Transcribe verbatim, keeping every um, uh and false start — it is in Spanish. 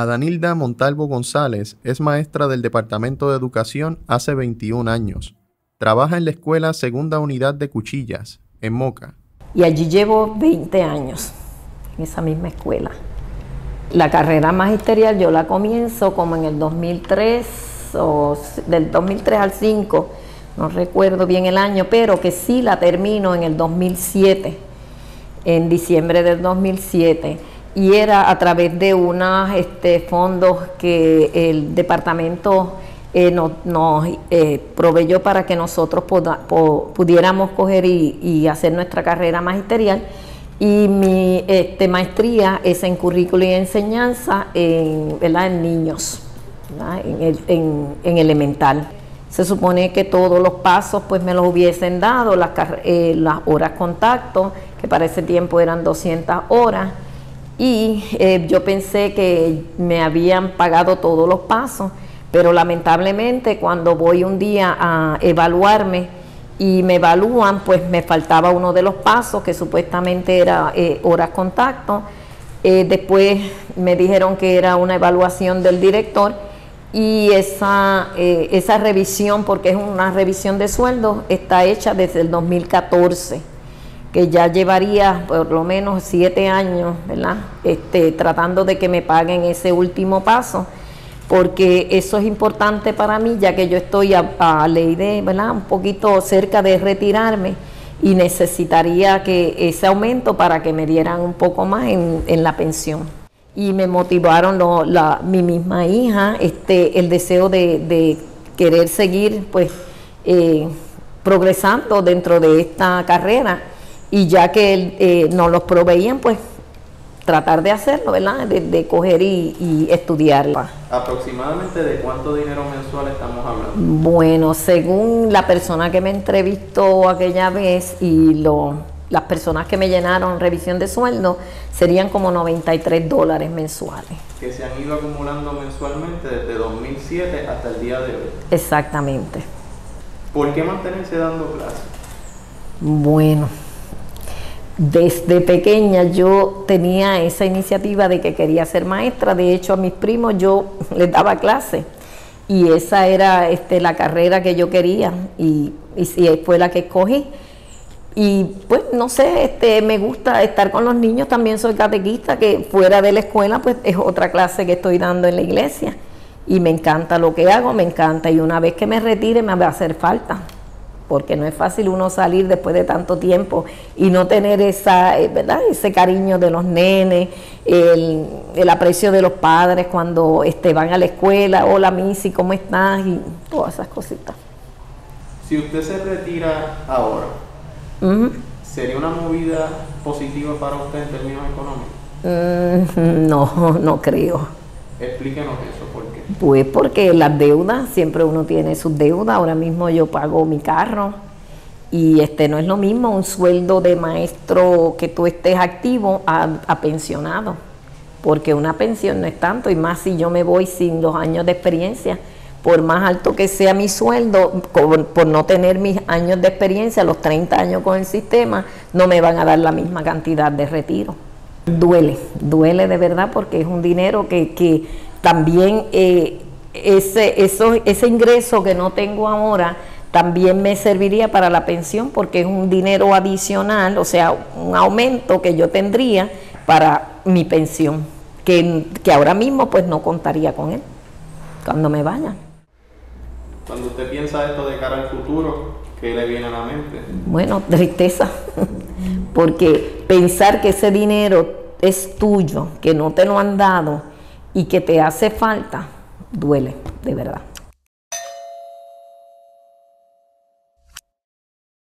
A Danilda Montalvo González es maestra del Departamento de Educación hace veintiún años. Trabaja en la Escuela Segunda Unidad de Cuchillas, en Moca. Y allí llevo veinte años, en esa misma escuela. La carrera magisterial yo la comienzo como en el dos mil tres, o del dos mil tres al dos mil cinco, no recuerdo bien el año, pero que sí la termino en el dos mil siete, en diciembre del dos mil siete. Y era a través de unos este, fondos que el departamento eh, nos, nos eh, proveyó para que nosotros poda, po, pudiéramos coger y, y hacer nuestra carrera magisterial. Y mi este, maestría es en currículo y enseñanza en, ¿verdad? en niños, ¿verdad? En, el, en, en elemental. Se supone que todos los pasos pues me los hubiesen dado, las, eh, las horas contacto, que para ese tiempo eran doscientas horas. Y eh, yo pensé que me habían pagado todos los pasos, pero lamentablemente cuando voy un día a evaluarme y me evalúan, pues me faltaba uno de los pasos que supuestamente era eh, horas contacto. Eh, después me dijeron que era una evaluación del director y esa, eh, esa revisión, porque es una revisión de sueldos, está hecha desde el dos mil catorce. Que ya llevaría por lo menos siete años, ¿verdad? Este, tratando de que me paguen ese último paso, porque eso es importante para mí, ya que yo estoy a, a ley de, ¿verdad? Un poquito cerca de retirarme y necesitaría que ese aumento para que me dieran un poco más en, en la pensión. Y me motivaron lo, la, mi misma hija, este, el deseo de, de querer seguir, pues, eh, progresando dentro de esta carrera. Y ya que eh, nos los proveían, pues tratar de hacerlo, ¿verdad? De, de coger y, y estudiarla. ¿Aproximadamente de cuánto dinero mensual estamos hablando? Bueno, según la persona que me entrevistó aquella vez y lo, las personas que me llenaron revisión de sueldo, serían como noventa y tres dólares mensuales. Que se han ido acumulando mensualmente desde dos mil siete hasta el día de hoy. Exactamente. ¿Por qué mantenerse dando clases? Bueno. Desde pequeña yo tenía esa iniciativa de que quería ser maestra. De hecho, a mis primos yo les daba clases y esa era este, la carrera que yo quería y, y fue la que escogí. Y pues no sé, este, me gusta estar con los niños. También soy catequista, que fuera de la escuela pues es otra clase que estoy dando en la iglesia y me encanta lo que hago, me encanta. Y una vez que me retire me va a hacer falta, porque no es fácil uno salir después de tanto tiempo y no tener esa, ¿verdad? Ese cariño de los nenes, el, el aprecio de los padres cuando este, van a la escuela, hola Missy, ¿cómo estás? Y todas esas cositas. Si usted se retira ahora, uh-huh. ¿sería una movida positiva para usted en términos económicos? Mm, no, no creo. Explíquenos eso, ¿por qué? Pues porque las deudas, siempre uno tiene sus deudas. Ahora mismo yo pago mi carro y este no es lo mismo un sueldo de maestro que tú estés activo a, a pensionado, porque una pensión no es tanto, y más si yo me voy sin los años de experiencia. Por más alto que sea mi sueldo, por no tener mis años de experiencia, los treinta años con el sistema, no me van a dar la misma cantidad de retiro. Duele, duele de verdad, porque es un dinero que, que también eh, ese, eso, ese ingreso que no tengo ahora también me serviría para la pensión, porque es un dinero adicional, o sea, un aumento que yo tendría para mi pensión, que, que ahora mismo pues no contaría con él cuando me vaya. Cuando usted piensa esto de cara al futuro, ¿qué le viene a la mente? Bueno, tristeza. Porque pensar que ese dinero es tuyo, que no te lo han dado y que te hace falta, duele, de verdad.